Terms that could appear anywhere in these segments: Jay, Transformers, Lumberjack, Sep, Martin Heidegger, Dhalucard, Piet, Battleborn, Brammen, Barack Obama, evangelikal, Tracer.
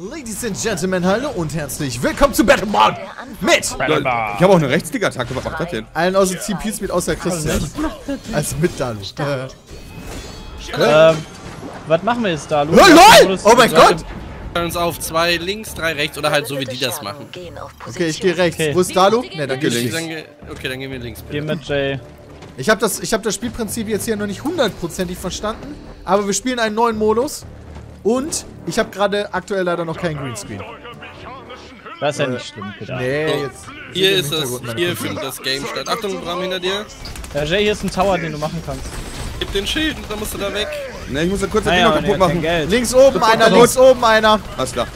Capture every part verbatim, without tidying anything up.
Ladies and Gentlemen, hallo und herzlich willkommen zu Battleborn mit... Battleborn. Ich habe auch eine Rechtsliga-Attacke gemacht, was hat denn? Einen aus dem C Ps mit außer Christian. Also mit Dalu. Äh. Ähm, was machen wir jetzt, Dalu? Oh, lol! Oh mein Gott! Wir uns auf zwei links, drei rechts oder halt so wie die das machen. Okay, ich gehe rechts. Okay. Wo ist Dalu? Ne, dann geh links. Okay, dann gehen wir links, bitte. Geh mit Jay. Ich habe das, ich hab das Spielprinzip jetzt hier noch nicht hundertprozentig verstanden, aber wir spielen einen neuen Modus. Und ich habe gerade aktuell leider noch keinen Greenscreen. Das ist ja nicht schlimm, bitte. Nee, jetzt. Hier ist es. Hier findet das Game statt. Achtung, Bram, hinter dir. Ja, Jay, hier ist ein Tower, den du machen kannst. Gib den Schild, dann musst du da weg. Ne, ich muss da kurz den Ding kaputt machen. Links oben einer, links oben einer. Alles klar.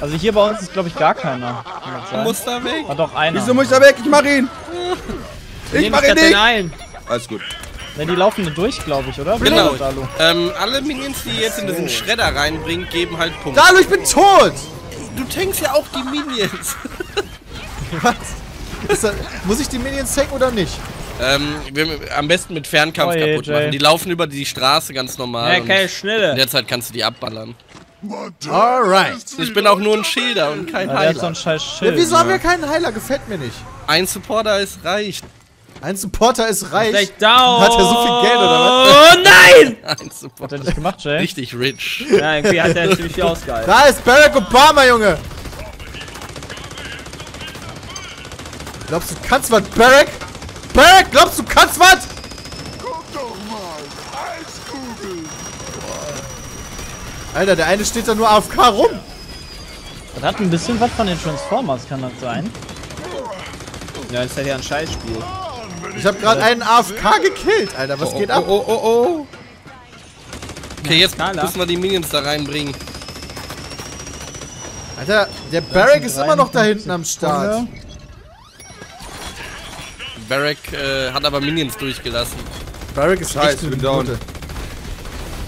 Also hier bei uns ist, glaube ich, gar keiner. Du musst da weg. War doch einer. Wieso muss ich da weg? Ich mach ihn. Ich mach ihn nicht. Ein. Alles gut. Ja, die laufen da durch, glaube ich, oder? Genau. Ähm, alle Minions, die jetzt in diesen Schredder reinbringen, geben halt Punkte. Dalu, ich bin tot! Du tankst ja auch die Minions. Was? Ist das, muss ich die Minions tanken oder nicht? Ähm, wir, am besten mit Fernkampf oh, kaputt je, machen. Die laufen über die Straße ganz normal. Ja, keine Schnelle. In der Zeit kannst du die abballern. Alright. Ich bin auch nur ein Schilder und kein ja, Heiler. So ein scheiß Schild, ja, wieso ja. haben wir keinen Heiler? Gefällt mir nicht. Ein Supporter ist reicht. Ein Supporter ist reich. Vielleicht down. Hat er so viel Geld oder was? Oh nein! Ein Supporter. Hat er nicht gemacht, Jay? Richtig rich. Ja, irgendwie hat er ziemlich viel ausgehalten. Da ist Barack Obama, Junge! Glaubst du, kannst was, Barack? Barack, glaubst du, kannst was? Guck doch mal, Eiskugel. Alter, der eine steht da nur A F K rum. Das hat ein bisschen was von den Transformers, kann das sein? Ja, ist ja hier ein Scheißspiel. Ich hab gerade einen A F K gekillt, Alter. Was oh, oh, geht ab? Oh, oh, oh, oh. Okay, jetzt müssen wir die Minions da reinbringen. Alter, der Barack ist immer noch da hinten am Start. Barack äh, hat aber Minions durchgelassen. Barack ist heiß, ich bin down.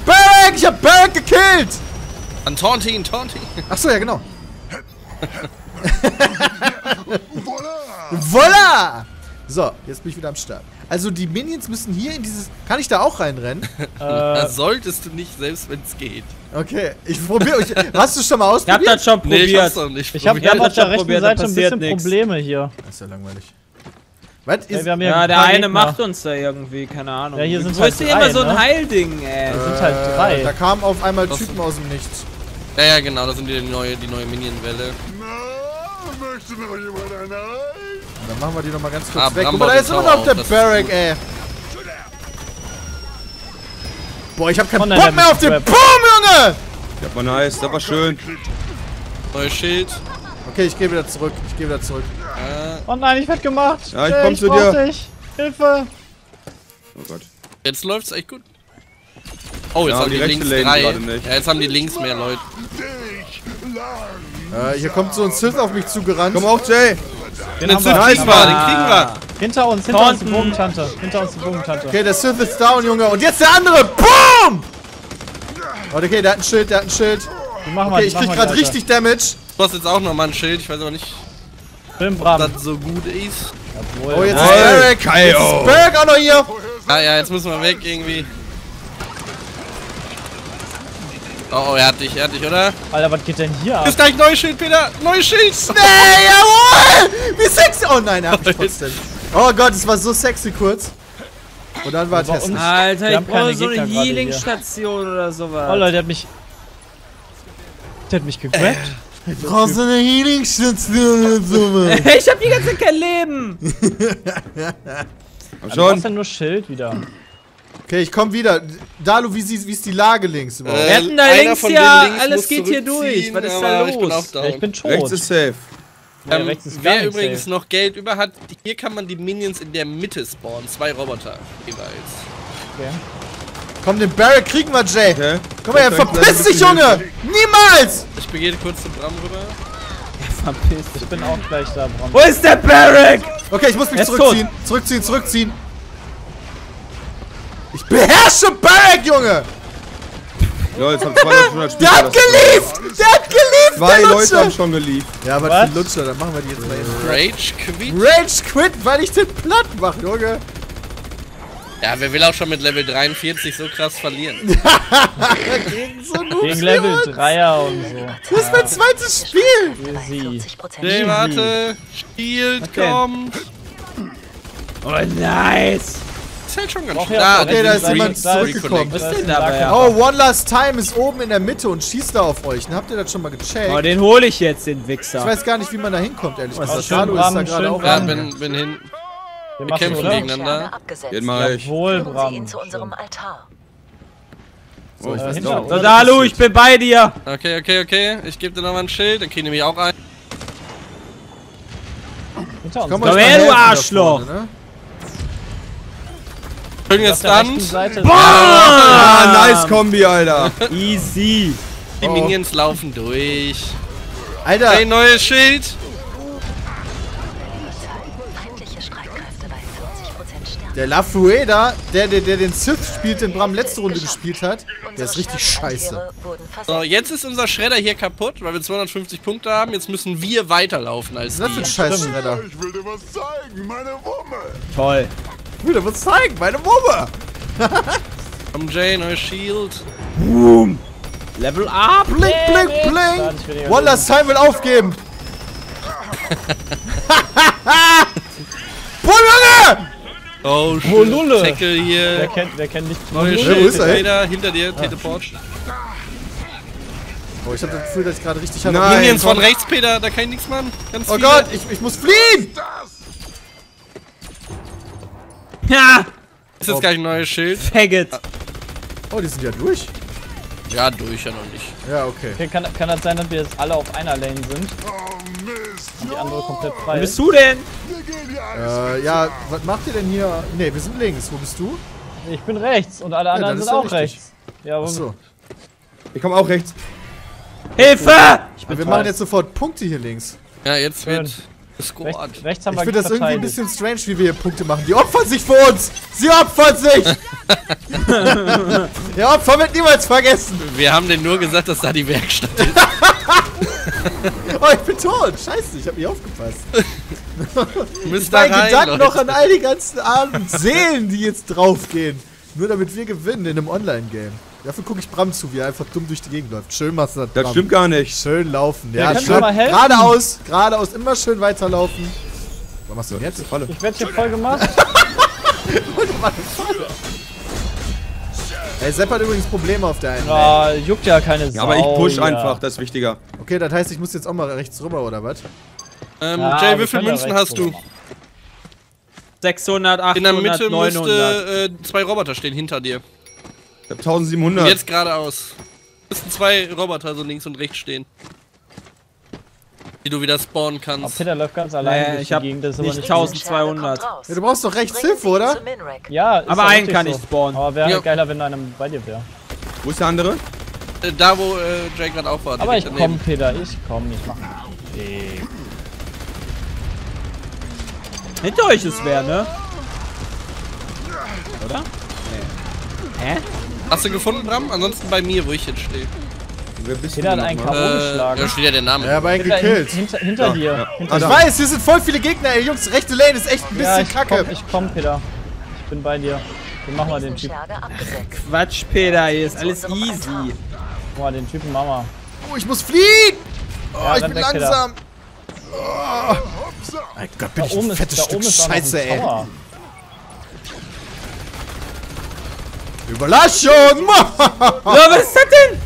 Barack, ich hab Barack gekillt! An Taunting, Taunting. Achso, ja, genau. Voila! So, jetzt bin ich wieder am Start. Also die Minions müssen hier in dieses... Kann ich da auch reinrennen? äh, solltest du nicht, selbst wenn es geht. Okay, ich probiere... Hast du schon mal ausprobiert? Ich hab das schon probiert. Nee, ich hab's noch nicht ich probiert. Hab, ich hab auf der rechten probiert, Seite ein bisschen nix. Probleme hier. Das ist ja langweilig. Was ist... Hey, wir haben ja, ja der eine Gegner. Macht uns da irgendwie, keine Ahnung. Ja, hier sind Wo halt ist drei, immer ne? so ein Heilding, ey? Da äh, sind halt drei. Da kamen auf einmal das Typen aus dem Nichts. Ja, ja, genau, das sind die neue, die neue Minion-Welle. Na, möchte noch jemand eine? Dann machen wir die nochmal ganz kurz ah, weg. Guck mal, da ist immer noch der Barack, ey. Boah, ich hab keinen Bock mehr auf den Boom, Junge! Ja, war nice, das war schön. Neues Schild. Okay, ich geh wieder zurück, ich geh wieder zurück. Oh nein, ich werd gemacht. Ja, ich komm zu dir. Hilfe! Oh Gott. Jetzt läuft's echt gut. Oh, jetzt haben die links drei. Ja, jetzt haben die links mehr Leute. Äh, hier kommt so ein Sith auf mich zugerannt. Komm auch, Jay! Den, den, den Sith kriegen wir, den kriegen wir! Hinter uns, hinter Taunten. uns die Bogentante, hinter uns die Bogentante. Okay, der Sith ist down, Junge, und jetzt der andere! Boom! Okay, der hat ein Schild, der hat ein Schild. Die machen okay, die, ich krieg gerade richtig Damage. Du hast jetzt auch nochmal ein Schild, ich weiß aber nicht, Film, ob das so gut ist. Jawohl. Oh, jetzt hey. ist Barack! Jetzt ist Barack auch noch hier! Ah ja, jetzt müssen wir weg, irgendwie. Oh, oh, er hat dich, er hat dich, oder? Alter, was geht denn hier ab? Ist gleich neues Schild, Peter! Neues Schild! Nee, jawohl! Wie sexy! Oh nein, er hat mich trotzdem. Oh Gott, es war so sexy kurz. Und dann war Test. Alter, ich brauche so eine Healing-Station oder sowas. Oh Leute, der hat mich... Der hat mich gegrabt. Äh, ich brauche so eine Healing-Station oder sowas. Ich hab die ganze Zeit kein Leben! Komm schon. Du brauchst ja nur Schild wieder. Okay, ich komm wieder. Dalu, wie, wie ist die Lage links überhaupt? Wir hatten da links ja, alles geht hier durch. Was ist da los? Ja, ich bin tot. Rechts ist safe. Ähm, ja, rechts ist wer übrigens safe. noch Geld über hat, hier kann man die Minions in der Mitte spawnen. Zwei Roboter jeweils. Okay. Komm, den Barrel kriegen wir, Jay. Okay. Komm mal her, verpiss dich, Junge! Niemals! Ich begehe kurz zum Bram rüber. Ja, verpiss dich. Ich bin auch gleich da, Bram. Wo ist der Barrel? Okay, ich muss mich zurückziehen. zurückziehen. Zurückziehen, zurückziehen. Ich beherrsche Barack, Junge! Ja, jetzt haben zwei Leute schon das Spiel. Der hat gelieft! Der hat gelieft! Zwei Leute haben schon gelieft. Ja, aber was für Lutscher, dann machen wir die jetzt mal eben. Rage Quit? Rage Quit, weil ich den platt mache, Junge! Ja, wer will auch schon mit Level dreiundvierzig so krass verlieren? Gegen so einen Gegen Level dreier und so. Das ist mein zweites Spiel! Nee, warte! Shield, komm! Oh, nice! Das hält schon ganz schön. Ah, okay, da ist jemand zurückgekommen. Was ist denn dabei? Oh, One Last Time ist oben in der Mitte und schießt da auf euch. Habt ihr das schon mal gecheckt? Oh, den hole ich jetzt, den Wichser. Ich weiß gar nicht, wie man da hinkommt, ehrlich gesagt. Shadow ist da gerade auch. Ja, bin, bin hinten. Wir, Wir kämpfen gegeneinander. Den mach ich. Jawohl, Brammen. So, ich äh, weiß nicht. So, Dalu, ich bin bei dir. Okay, okay, okay. Ich gebe dir nochmal ein Schild, dann krieg ich mich auch ein. Komm her, du Arschloch. Vorne, ne? Schön gestunt. Boah! Ah, nice Kombi, Alter. Easy. Die oh. Minions laufen durch. Alter. Ein neues Schild. Der Lafueda, der, der, der den Sith spielt, den Bram letzte Runde gespielt hat, der ist richtig scheiße. So, jetzt ist unser Schredder hier kaputt, weil wir zweihundertfünfzig Punkte haben. Jetzt müssen wir weiterlaufen als die. Was ist das für ein scheiß Schredder? Ich will dir was zeigen, meine Wumme. Toll. Ich will dir was zeigen, meine Wumme. Komm, Jay, neues Shield. Boom. Level up. Blink, blink, blink. One Last Time will aufgeben. Boom, Junge! Oh, Lulle! Tackle hier. Wer kennt, wer kennt nicht? Neue Schild, Trader, hinter dir, ah. Teleport. Oh, ich hab das Gefühl, dass ich gerade richtig habe. Minions von rechts, Peter, da kann ich nichts machen. Ganz oh viele. Gott, ich, ich muss fliehen! Ja! Ist jetzt oh. gleich ein neues Schild. Faggot! Oh, die sind ja durch. Ja, durch, ja noch nicht. Ja, okay. Okay, kann, kann das sein, dass wir jetzt alle auf einer Lane sind? Oh, Mist. Und die andere komplett frei. Wo bist du denn? Äh, ja, was macht ihr denn hier? Ne, wir sind links. Wo bist du? Ich bin rechts und alle anderen ja, sind auch richtig. Rechts. Ja, so. Ich komme auch rechts. Hilfe! Ich bin wir machen jetzt sofort Punkte hier links. Ja, jetzt schön. Wird gescored. Rechts, rechts haben ich finde das irgendwie ein bisschen strange, wie wir hier Punkte machen. Die opfern sich für uns! Sie opfern sich! Der Opfer wird niemals vergessen! Wir haben denen nur gesagt, dass da die Werkstatt ist. Oh, ich bin tot! Scheiße, ich hab nicht aufgepasst. Ich mein Gedanken noch an all die ganzen armen Seelen, die jetzt draufgehen. Nur damit wir gewinnen in einem Online-Game. Dafür gucke ich Bram zu, wie er einfach dumm durch die Gegend läuft. Schön machst du das, Bram. Das stimmt gar nicht. Schön laufen. Ja, ja schön. Geradeaus, geradeaus, immer schön weiterlaufen. Was machst du denn jetzt? Falle. Ich werd hier voll gemacht. Ey, Sepp hat übrigens Probleme auf der einen. Ja, juckt ja keine Sau. Ja, aber ich push ja. einfach, das ist wichtiger. Okay, das heißt, ich muss jetzt auch mal rechts rüber, oder was? Ähm, ja, Jay, wie viele Münzen hast du? sechshundert, achthundert, neunhundert. In der Mitte müsste äh, zwei Roboter stehen hinter dir. Ich hab siebzehnhundert. Und jetzt geradeaus. Müssen zwei Roboter so links und rechts stehen. Die du wieder spawnen kannst. Aber Peter läuft ganz alleine. Äh, ich hab Gegend, das ist nicht, nicht zwölfhundert. Ja, du brauchst doch rechts Hilfe, oder? Ja, aber einen kann so. ich spawnen. Aber wäre ja. geiler, wenn einer bei dir wäre. Wo ist der andere? Äh, da, wo äh, Jay gerade aufwartet. Aber ich daneben. komm, Peter, ich komm, ich mach. Ey. Hinter euch ist wer, ne? Oder? Nee. Hä? Hast du gefunden, Bram? Ansonsten bei mir, wo ich jetzt stehe. Wer bist du? Hat einen K O geschlagen. Da steht ja der Name. Ja, aber einen gekillt. Hinter, hinter ja, dir. Ja. Hinter ich dir. weiß, hier sind voll viele Gegner, ey, Jungs. Rechte Lane ist echt ein bisschen ja, ich kacke. Komm, ich komm, Peter. Ich bin bei dir. Wir machen mal den Typen. Quatsch, Peter, hier ist alles easy. Boah, den Typen machen wir. Oh, ich muss fliegen! Oh, ja, ich bin weg, langsam. Oh. Mein Gott, bin da ich ein fettes Stück Scheiße, ey. Überraschung! Ja, was ist das denn?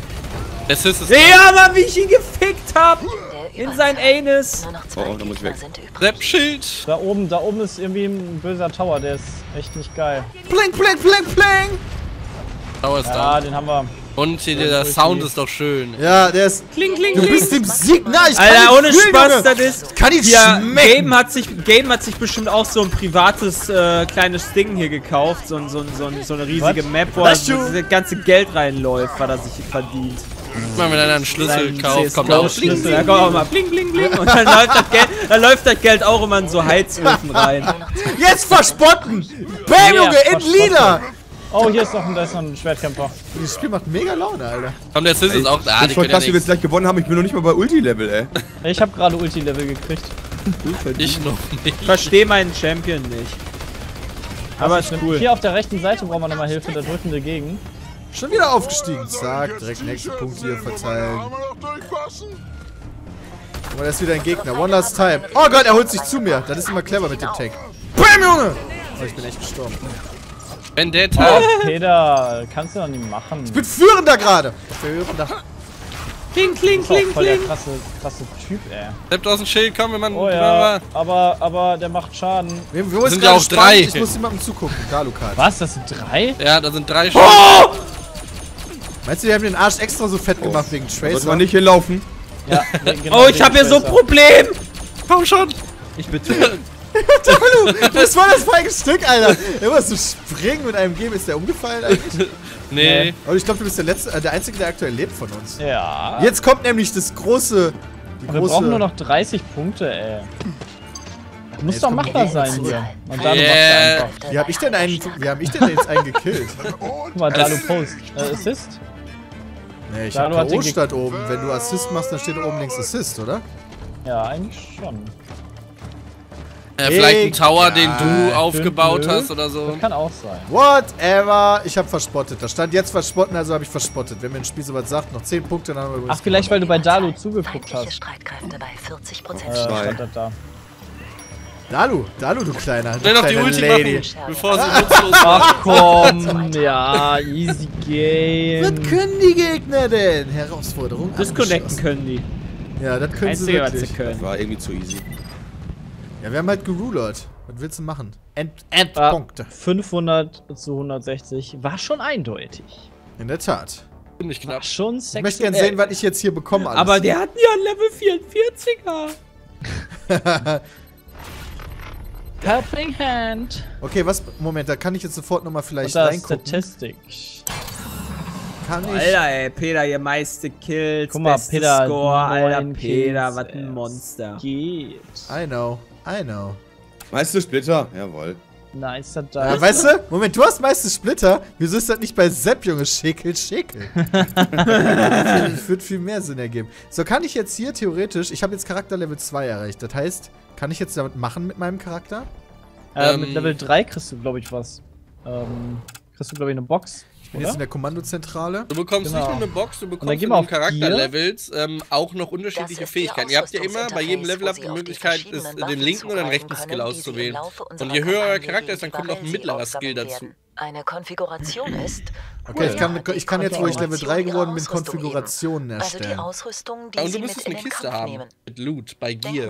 Das ist es. Ja, aber wie ich ihn gefickt hab! In sein Anus! Oh, da muss ich weg. Sepp-Schild! Da oben, da oben ist irgendwie ein böser Tower, der ist echt nicht geil. Blink, blink, blink, blink! Tower ist da. Ja, den haben wir. Und hier, der, der Sound ist doch schön. Ja, der ist. Kling, kling, kling. Du bist dem Sieg nah, ich kann Alter, ohne fühlen, Spaß, das ist. Kann ich ja, Game hat sich, Game hat sich bestimmt auch so ein privates äh, kleines Ding hier gekauft. So, so, so, so eine riesige What? Map, wo das ganze Geld reinläuft, weil er sich hier verdient. Mal mit einem Schlüssel kaufen, kommt auch Schlüssel, da kommt auch mal bling bling bling und dann läuft das Geld, dann läuft das Geld auch immer in so Heizöfen rein. Jetzt verspotten! Bam, Junge, in lila! Oh, hier ist noch ein, da ist noch ein Schwertkämpfer. Dieses Spiel macht mega Laune, Alter. Komm, der Sis ist auch da, die können ja nichts. Ich wollte, dass wir jetzt gleich gewonnen haben, ich bin noch nicht mal bei Ulti-Level, ey. Ich hab gerade Ulti-Level gekriegt. Ich noch nicht. Versteh meinen Champion nicht. Aber ist cool. Hier auf der rechten Seite brauchen wir nochmal Hilfe, da drücken wir gegen. Schon wieder aufgestiegen. Zack, direkt nächsten Punkt hier verteilen. Aber da ist wieder ein Gegner. One last time. Oh Gott, er holt sich zu mir. Das ist immer clever mit dem Tank. Bam, Junge! Oh, ich bin echt gestorben. Vendetta! Oh, Peter, kannst du doch nicht machen. Ich bin führender gerade! Führender. Kling, kling, kling, kling. Voll der krasse, krasse Typ, ey. Selbst aus dem Schild, komm, wenn man... Oh ja, aber, aber der macht Schaden. Wir, wir sind ja auch spannend. Drei. Ich muss jemandem zugucken. Dhalucard. Was, das sind drei? Ja, da sind drei Schaden. Oh! Meinst du, die haben den Arsch extra so fett oh. gemacht wegen Tracer? Sollte man nicht hier laufen? Ja, genau. Oh, ich hab hier so ein Problem! Komm schon! Ich bitte. Das war das feige Stück, Alter. Immer so springen mit einem G. Ist der umgefallen eigentlich? Nee. Aber ich glaube, du bist der letzte, der einzige, der aktuell lebt von uns. Ja. Jetzt kommt nämlich das große. Die große wir brauchen nur noch dreißig Punkte, ey. Muss doch machbar sein hier. Und Dhalu yeah. macht einfach. Wie hab ich denn einen. Wie hab ich denn jetzt einen gekillt? Guck mal, Dhalu Post. Äh, Assist? Nee, ich Dhalu hab K O statt oben. Wenn du Assist machst, dann steht oben links Assist, oder? Ja, eigentlich schon. Ja, vielleicht ein Tower, den du ja, aufgebaut hast oder so. Das kann auch sein. Whatever. Ich hab verspottet. Da stand jetzt verspotten, also habe ich verspottet. Wenn mir ein Spiel sowas sagt, noch zehn Punkte, dann haben wir übrigens. Ach, vielleicht, weil du bei Dhalu zugeguckt hast. Streitkräfte bei vierzig Prozent. Äh, stand das da. Dhalu, Dhalu, du kleiner. Stell doch die Ulti machen, bevor sie nutzlos ist. Ach komm, ja, easy game. Was können die Gegner denn? Herausforderung. Disconnecten können die. Ja, das können sie wirklich. Das war irgendwie zu easy. Ja, wir haben halt gerulert. Was willst du machen? End, Endpunkte. fünfhundert zu hundertsechzig war schon eindeutig. In der Tat. Bin ich knapp. War schon sexy. Ich möchte gerne sehen, was ich jetzt hier bekomme. Alles. Aber der hat ja Level vierundvierziger. Helping Hand. Okay, was? Moment, da kann ich jetzt sofort nochmal vielleicht reingucken. Statistik. Kann ich. Alter, ey, Peter, ihr meiste Kills. Guck mal, beste Peter, Score. Alter, Peter, was ein Monster. Geht. I know. I know. Meiste Splitter? Jawohl. Nice, das da. Ja, weißt du? Moment, du hast meiste Splitter. Wieso ist das nicht bei Sepp, Junge? Schäkel, Schäkel. Das würde viel mehr Sinn ergeben. So, kann ich jetzt hier theoretisch. Ich habe jetzt Charakter Level zwei erreicht. Das heißt, kann ich jetzt damit machen mit meinem Charakter? Äh, ähm, mit Level drei kriegst du, glaube ich, was. Ähm, kriegst du, glaube ich, eine Box. Ich bin oder? Jetzt in der Kommandozentrale. Du bekommst genau. nicht nur eine Box, du bekommst in den Charakterlevels ähm, auch noch unterschiedliche Fähigkeiten. Ihr habt ja immer bei jedem Level-Up die Möglichkeit, ist, den linken oder den rechten Skill auszuwählen. Und je höher euer Charakter ist, dann kommt noch ein mittlerer Skill dazu. Eine Konfiguration ist. Okay, ich kann, ich kann jetzt, wo ich Level drei geworden bin, Konfigurationen erstellen. Also die die Und du müsstest eine Kiste haben. Mit Loot, bei Gear.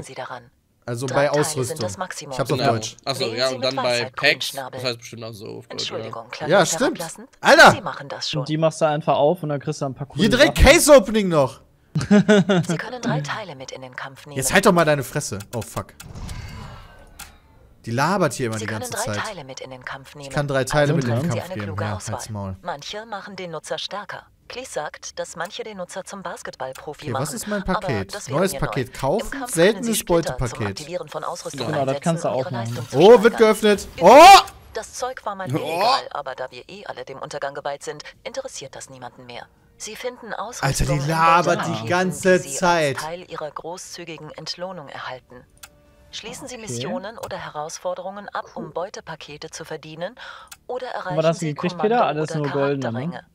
Also bei Ausrüstung. Ich hab's auf Deutsch. Achso, ja, und dann bei Packs. Das heißt bestimmt auch so auf Deutsch. Ja, stimmt. Alter! Die machst du einfach auf und dann kriegst du ein paar coole Hier direkt Case-Opening noch! Sie können drei Teile mit in den Kampf nehmen. Jetzt halt doch mal deine Fresse. Oh, fuck. Die labert hier immer die ganze Zeit. Ich kann drei Teile mit in den Kampf nehmen. Ja, halt's Maul. Manche machen den Nutzer stärker. Klies sagt, dass manche den Nutzer zum Basketballprofi okay, machen. Was ist mein Paket? Neues Paket kaufen, seltenes Beutepaket. Genau, das kannst du auch machen. Oh, wird geöffnet. Oh! Das Zeug war mal illegal, oh! aber da wir eh alle dem Untergang geweiht sind, interessiert das niemanden mehr. Sie finden Alter, die labert die ganze Zeit. Teil ihrer großzügigen Entlohnung erhalten. Schließen Sie Missionen okay. oder Herausforderungen ab, um Beutepakete zu verdienen oder erreichen aber Sie Kommando alles oder nur Charakterränge. Goldene.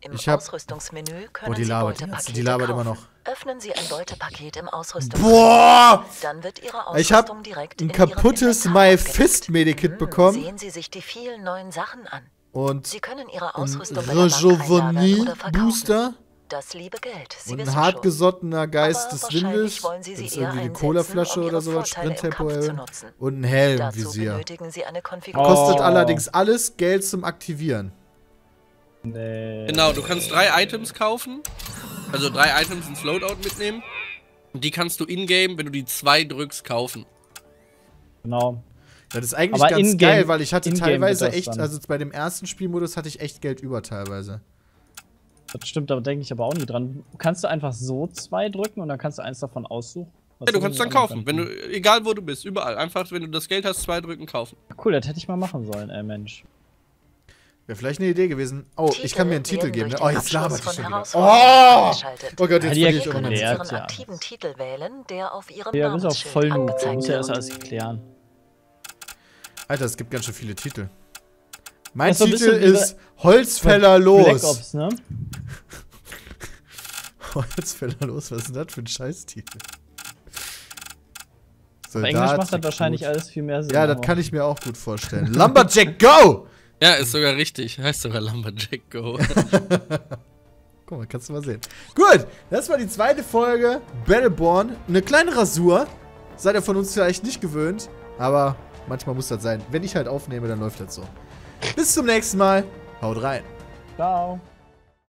Im ich hab... Ausrüstungsmenü können oh, die labert. Sie Beutepakete die labert immer noch. Öffnen Sie ein Beutepaket im Ausrüstungsmenü. Boah! Dann wird Ihre Ausrüstung direkt in Ihrem Inventar abgelegt. Ich hab ein kaputtes My Fist Medikit bekommen. Sehen Sie sich die vielen neuen Sachen an. Und Sie können Ihre Ausrüstung bei der Bank einlagern oder verkaufen. Booster. Das liebe Geld. Sie und ein hartgesottener Geist des Windes. Sie das ist irgendwie eine Colaflasche um oder sowas. Sprinttempo-Helm. Und ein Helmvisier. Oh. Kostet allerdings alles Geld zum Aktivieren. Nee. Genau, du kannst drei Items kaufen. Also drei Items ins Loadout mitnehmen. Und die kannst du in-game, wenn du die zwei drückst, kaufen. Genau. Das ist eigentlich aber ganz geil, weil ich hatte teilweise echt, dann. also bei dem ersten Spielmodus hatte ich echt Geld über teilweise. Das stimmt, da denke ich aber auch nie dran. Kannst du einfach so zwei drücken und dann kannst du eins davon aussuchen? Ja, du kannst dann kaufen, wenn du, egal wo du bist, überall. Einfach, wenn du das Geld hast, zwei drücken, kaufen. Cool, das hätte ich mal machen sollen, ey Mensch. Wäre vielleicht eine Idee gewesen. Oh, ich kann mir einen Titel geben. Oh, jetzt labert ich schon wieder. Oh! Oh Gott, jetzt bin ich irgendwann. Sie können ihren aktiven Titel wählen, der auf ihrem Namensschild angezeigt wird. Ja, das ist auch voll neu. Du musst ja erst alles klären. Alter, es gibt ganz schön viele Titel. Mein Titel also ist Holzfäller los. Black Ops, ne? Holzfäller los, was ist denn das für ein Scheiß-Titel? Auf Englisch macht das wahrscheinlich gut. Alles viel mehr Sinn. Ja, das kann ich mir auch gut vorstellen. Lumberjack Go! Ja, ist sogar richtig. Heißt sogar Lumberjack Go. Guck mal, kannst du mal sehen. Gut, das war die zweite Folge Battleborn. Eine kleine Rasur. Seid ihr von uns vielleicht nicht gewöhnt, aber manchmal muss das sein. Wenn ich halt aufnehme, dann läuft das so. Bis zum nächsten Mal. Haut rein. Ciao.